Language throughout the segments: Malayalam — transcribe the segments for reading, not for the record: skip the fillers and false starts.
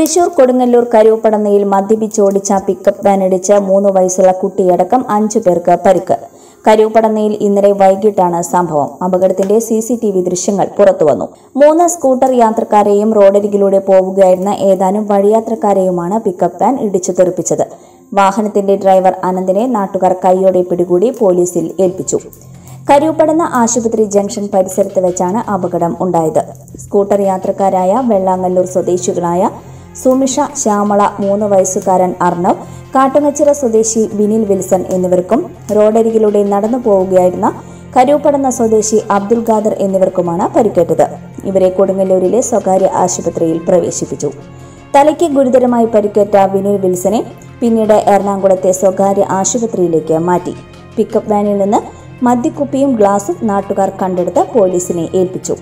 തൃശൂർ കൊടുങ്ങല്ലൂർ കരൂപ്പടന്നയിൽ മദ്യപിച്ചോടിച്ച പിക്കപ്പ് വാനിടിച്ച് 3 വയസ്സുള്ള കുട്ടിയടക്കം 5 പേർക്ക് പരിക്ക്. കരൂപ്പടന്നയിൽ ഇന്നലെ വൈകിട്ടാണ് സംഭവം. അപകടത്തിന്റെ CCTV ദൃശ്യങ്ങൾ പുറത്തുവന്നു. 3 സ്കൂട്ടർ യാത്രക്കാരെയും റോഡരികിലൂടെ പോവുകയായിരുന്ന ഏതാനും വഴിയാത്രക്കാരെയുമാണ് പിക്കപ്പ് വാൻ ഇടിച്ചു തെറിപ്പിച്ചത്. വാഹനത്തിന്റെ ഡ്രൈവർ അനന്തനെ നാട്ടുകാർ കൈയോടെ പിടികൂടി പോലീസിൽ ഏൽപ്പിച്ചു. കരൂപ്പടന്ന ആശുപത്രി ജംഗ്ഷൻ പരിസരത്ത് വെച്ചാണ് അപകടം ഉണ്ടായത്. സ്കൂട്ടർ യാത്രക്കാരായ വെള്ളാങ്ങല്ലൂർ സ്വദേശികളായ സുമിഷ, ശ്യാമള, 3 വയസ്സുകാരൻ അർണവ്, കാട്ടുങ്ങച്ചിറ സ്വദേശി വിനിൽ വിൽസൺ എന്നിവർക്കും റോഡരികിലൂടെ നടന്നു പോവുകയായിരുന്ന കരൂപ്പടന്ന സ്വദേശി അബ്ദുൽഗാദർ എന്നിവർക്കുമാണ് പരിക്കേറ്റത്. ഇവരെ കൊടുങ്ങല്ലൂരിലെ സ്വകാര്യ ആശുപത്രിയിൽ പ്രവേശിപ്പിച്ചു. തലയ്ക്ക് ഗുരുതരമായി പരിക്കേറ്റ വിനിൽ വിൽസനെ പിന്നീട് എറണാകുളത്തെ സ്വകാര്യ ആശുപത്രിയിലേക്ക് മാറ്റി. പിക്കപ്പ് വാനിൽ നിന്ന് മദ്യക്കുപ്പിയും ഗ്ലാസും നാട്ടുകാർ കണ്ടെടുത്ത് പോലീസിനെ ഏൽപ്പിച്ചു.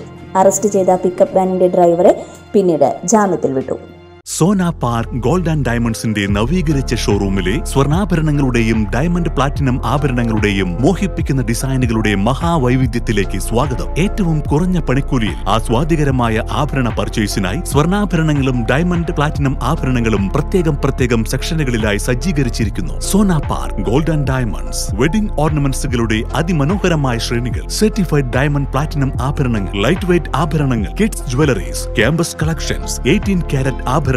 അറസ്റ്റ് ചെയ്ത പിക്കപ്പ് വാനിന്റെ ഡ്രൈവറെ പിന്നീട് ജാമ്യത്തിൽ വിട്ടു. സോന പാർക്ക് ഗോൾഡ് ആൻഡ് ഡയമണ്ട്സിന്റെ നവീകരിച്ച ഷോറൂമിലെ സ്വർണ്ണാഭരണങ്ങളുടെയും ഡയമണ്ട് പ്ലാറ്റിനം ആഭരണങ്ങളുടെയും മോഹിപ്പിക്കുന്ന ഡിസൈനുകളുടെ മഹാവൈവിധ്യത്തിലേക്ക് സ്വാഗതം. ഏറ്റവും കുറഞ്ഞ പണിക്കൂലിയിൽ ആസ്വാദികരമായ ആഭരണ പർച്ചേസിനായി സ്വർണ്ണാഭരണങ്ങളും ഡയമണ്ട് പ്ലാറ്റിനം ആഭരണങ്ങളും പ്രത്യേകം സെക്ഷനുകളിലായി സജ്ജീകരിച്ചിരിക്കുന്നു. Sona park gold and diamonds wedding ഓർണമെന്റ്സുകളുടെ അതിമനോഹരമായ ശ്രേണികൾ, സർട്ടിഫൈഡ് ഡയമണ്ട് പ്ലാറ്റിനം ആഭരണങ്ങൾ, ലൈറ്റ് വെയ്റ്റ് ആഭരണങ്ങൾ, kids jewelleries, campus collections, 18 carat ആഭരണങ്ങൾ,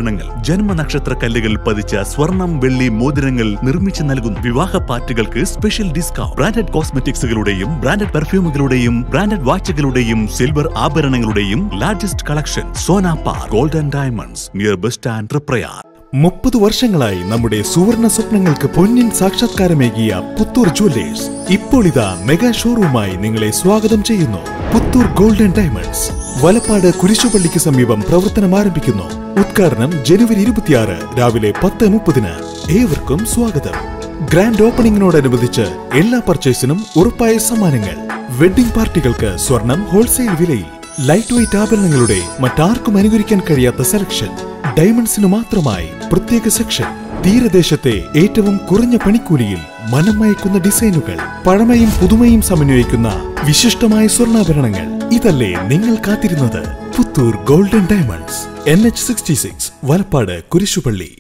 ജന്മനക്ഷത്ര കല്ലുകൾ പതിച്ച സ്വർണം, വെള്ളി മോതിരങ്ങൾ നിർമ്മിച്ചു നൽകുന്നു. വിവാഹ പാർട്ടികൾക്ക് സ്പെഷ്യൽ ഡിസ്കൗണ്ട്. ബ്രാൻഡഡ് കോസ്മെറ്റിക്സുകളുടെയും ബ്രാൻഡഡ് പെർഫ്യൂമുകളുടെയും ബ്രാൻഡഡ് വാച്ചുകളുടെയും സിൽവർ ആഭരണങ്ങളുടെയും largest collection Sona park gold and diamonds near bus stand Prayar. 30 വർഷങ്ങളായി നമ്മുടെ സുവർണ സ്വപ്നങ്ങൾക്ക് പൊന്നിൻ സാക്ഷാത്കാരമേകിയ പുത്തൂർ ജ്വല്ലേഴ്സ് ഇപ്പോൾ ഇതാ മെഗാ ഷോറൂമായി നിങ്ങളെ സ്വാഗതം ചെയ്യുന്നു. Puthur gold and diamonds Valappad കുരിശുപള്ളിക്ക് സമീപം പ്രവർത്തനം ആരംഭിക്കുന്നു. ഉദ്ഘാടനം ജനുവരി 26 രാവിലെ 10:30-ന്. ഏവർക്കും സ്വാഗതം. ഗ്രാൻഡ് ഓപ്പണിംഗിനോടനുബന്ധിച്ച് എല്ലാ പർച്ചേസിനും ഉറപ്പായ സമ്മാനങ്ങൾ. വെഡ്ഡിംഗ് പാർട്ടികൾക്ക് സ്വർണം ഹോൾസെയിൽ വിലയിൽ. ലൈറ്റ് വെയ്റ്റ് ആഭരണങ്ങളുടെ മറ്റാർക്കും അനുകരിക്കാൻ കഴിയാത്ത സെലക്ഷൻ. ഡയമണ്ട്സിന് മാത്രമായി പ്രത്യേക സെക്ഷൻ. തീരദേശത്തെ ഏറ്റവും കുറഞ്ഞ പണിക്കൂലിയിൽ മനമയക്കുന്ന ഡിസൈനുകൾ, പഴമയും പുതുമയും സമന്വയിക്കുന്ന വിശിഷ്ടമായ സ്വർണ്ണാഭരണങ്ങൾ. ഇതല്ലേ നിങ്ങൾ കാത്തിരുന്നത്? Puthur golden diamonds, NH 66, Valappad, കുരിശുപള്ളി.